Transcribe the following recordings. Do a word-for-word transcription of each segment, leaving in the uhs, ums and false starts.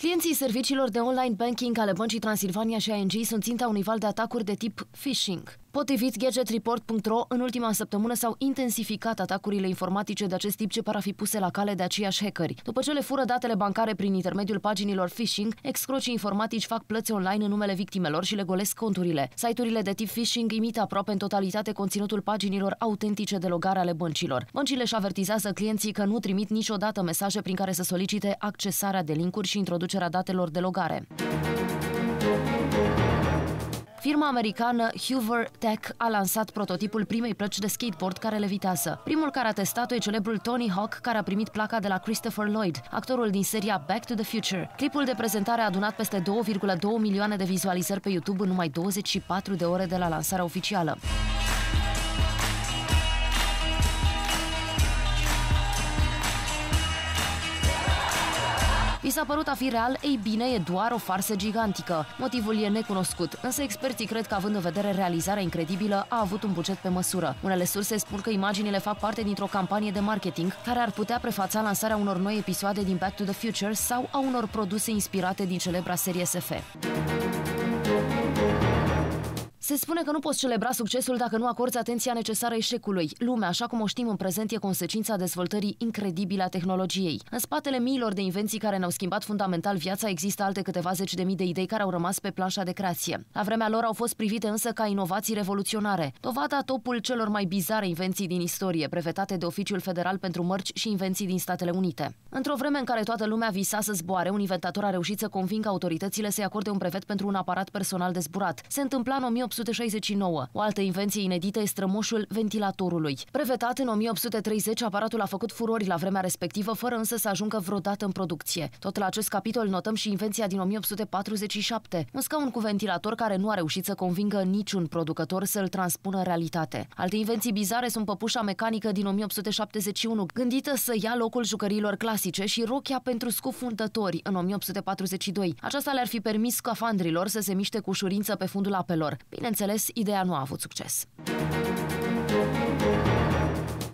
Clienții serviciilor de online banking ale băncii Transilvania și I N G sunt ținta unui val de atacuri de tip phishing. Potrivit gadget report punct ro, în ultima săptămână s-au intensificat atacurile informatice de acest tip ce par a fi puse la cale de aceiași hackeri. După ce le fură datele bancare prin intermediul paginilor phishing, excrocii informatici fac plăți online în numele victimelor și le golesc conturile. Site-urile de tip phishing imită aproape în totalitate conținutul paginilor autentice de logare ale băncilor. Băncile își avertizează clienții că nu trimit niciodată mesaje prin care să solicite accesarea de linkuri și introducerea datelor de logare. Firma americană Hover Tech a lansat prototipul primei plăci de skateboard care levitează. Primul care a testat-o e celebrul Tony Hawk, care a primit placa de la Christopher Lloyd, actorul din seria Back to the Future. Clipul de prezentare a adunat peste două virgulă două milioane de vizualizări pe YouTube în numai douăzeci și patru de ore de la lansarea oficială. Vi s-a părut a fi real? Ei bine, e doar o farsă gigantică. Motivul e necunoscut, însă experții cred că, având în vedere realizarea incredibilă, a avut un buget pe măsură. Unele surse spun că imaginile fac parte dintr-o campanie de marketing care ar putea prefața lansarea unor noi episoade din Back to the Future sau a unor produse inspirate din celebra serie S F. Se spune că nu poți celebra succesul dacă nu acorzi atenția necesară eșecului. Lumea, așa cum o știm în prezent, e consecința dezvoltării incredibile a tehnologiei. În spatele miilor de invenții care ne-au schimbat fundamental viața, există alte câteva zeci de mii de idei care au rămas pe planșa de creație. La vremea lor au fost privite însă ca inovații revoluționare. Dovada, topul celor mai bizare invenții din istorie, brevetate de Oficiul Federal pentru Mărci și Invenții din Statele Unite. Într-o vreme în care toată lumea visa să zboare, un inventator a reușit să convingă autoritățile să-i acorde un brevet pentru un aparat personal de zburat. Se întâmpla în o mie opt sute șaizeci și nouă. O altă invenție inedită e strămoșul ventilatorului. Brevetat în o mie opt sute treizeci, aparatul a făcut furori la vremea respectivă, fără însă să ajungă vreodată în producție. Tot la acest capitol notăm și invenția din o mie opt sute patruzeci și șapte, un scaun cu ventilator care nu a reușit să convingă niciun producător să-l transpună în realitate. Alte invenții bizare sunt păpușa mecanică din o mie opt sute șaptezeci și unu, gândită să ia locul jucăriilor clasice, și rochia pentru scufundători în o mie opt sute patruzeci și doi. Aceasta le-ar fi permis scafandrilor să se miște cu ușurință pe fundul apelor. Bineînțeles, ideea nu a avut succes.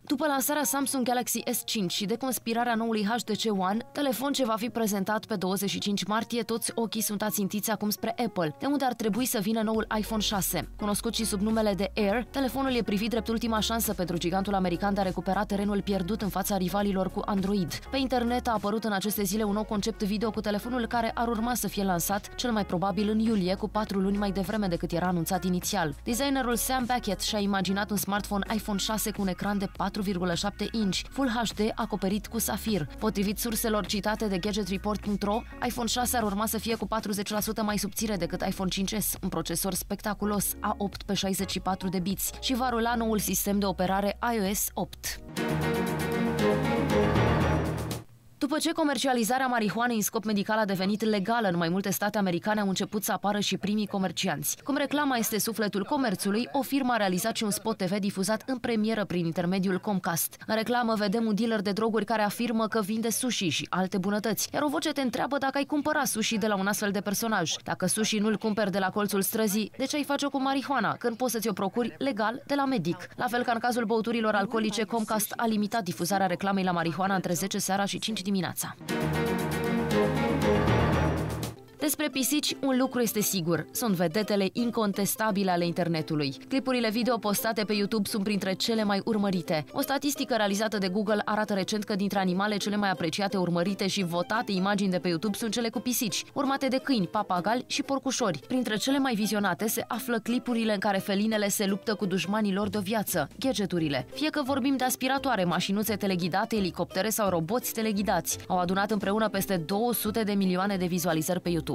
După lansarea Samsung Galaxy S cinci și deconspirarea noului H T C One, telefon ce va fi prezentat pe douăzeci și cinci martie, toți ochii sunt ațintiți acum spre Apple, de unde ar trebui să vină noul iPhone șase. Cunoscut și sub numele de Air, telefonul e privit drept ultima șansă pentru gigantul american de a recupera terenul pierdut în fața rivalilor cu Android. Pe internet a apărut în aceste zile un nou concept video cu telefonul care ar urma să fie lansat, cel mai probabil în iulie, cu patru luni mai devreme decât era anunțat inițial. Designerul Sam Beckett și-a imaginat un smartphone iPhone șase cu un ecran de patru virgulă șapte inch, Full H D acoperit cu safir. Potrivit surselor citate de gadget report punct ro, iPhone șase ar urma să fie cu patruzeci la sută mai subțire decât iPhone cinci S, un procesor spectaculos A opt pe șaizeci și patru de biți, și va rula noul sistem de operare iOS opt. După ce comercializarea marihuanei în scop medical a devenit legală în mai multe state americane, au început să apară și primii comercianți. Cum reclama este sufletul comerțului, o firmă a realizat și un spot T V difuzat în premieră prin intermediul Comcast. În reclamă vedem un dealer de droguri care afirmă că vinde sushi și alte bunătăți, iar o voce te întreabă dacă ai cumpăra sushi de la un astfel de personaj. Dacă sushi nu-l cumperi de la colțul străzii, de ce ai face-o cu marihuana, când poți să-ți o procuri legal de la medic? La fel ca în cazul băuturilor alcoolice, Comcast a limitat difuzarea reclamei la marihuana între zece seara și cinci dimineața. Despre pisici, un lucru este sigur, sunt vedetele incontestabile ale internetului. Clipurile video postate pe YouTube sunt printre cele mai urmărite. O statistică realizată de Google arată recent că dintre animale cele mai apreciate, urmărite și votate imagini de pe YouTube sunt cele cu pisici, urmate de câini, papagali și porcușori. Printre cele mai vizionate se află clipurile în care felinele se luptă cu dușmanii lor de viață, gadgeturile. Fie că vorbim de aspiratoare, mașinuțe teleghidate, elicoptere sau roboți teleghidați, au adunat împreună peste două sute de milioane de vizualizări pe YouTube.